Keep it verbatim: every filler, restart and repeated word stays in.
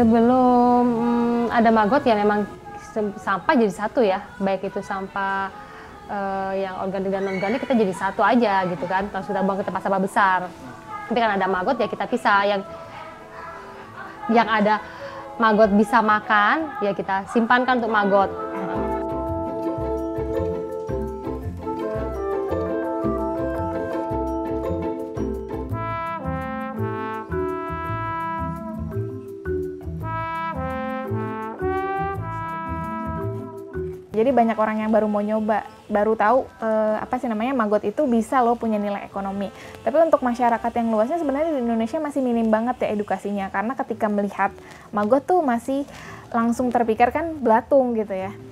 Sebelum hmm, ada Magot ya memang sampah jadi satu ya, baik itu sampah eh, yang organik dan non-organik kita jadi satu aja gitu kan, kalau sudah buang ke tempat sampah besar. Tapi kan ada Magot ya kita pisah, yang yang ada Magot bisa makan ya kita simpankan untuk Magot. Jadi banyak orang yang baru mau nyoba, baru tahu eh, apa sih namanya Magot itu bisa loh punya nilai ekonomi. Tapi untuk masyarakat yang luasnya sebenarnya di Indonesia masih minim banget ya edukasinya, karena ketika melihat Magot tuh masih langsung terpikir kan belatung gitu ya.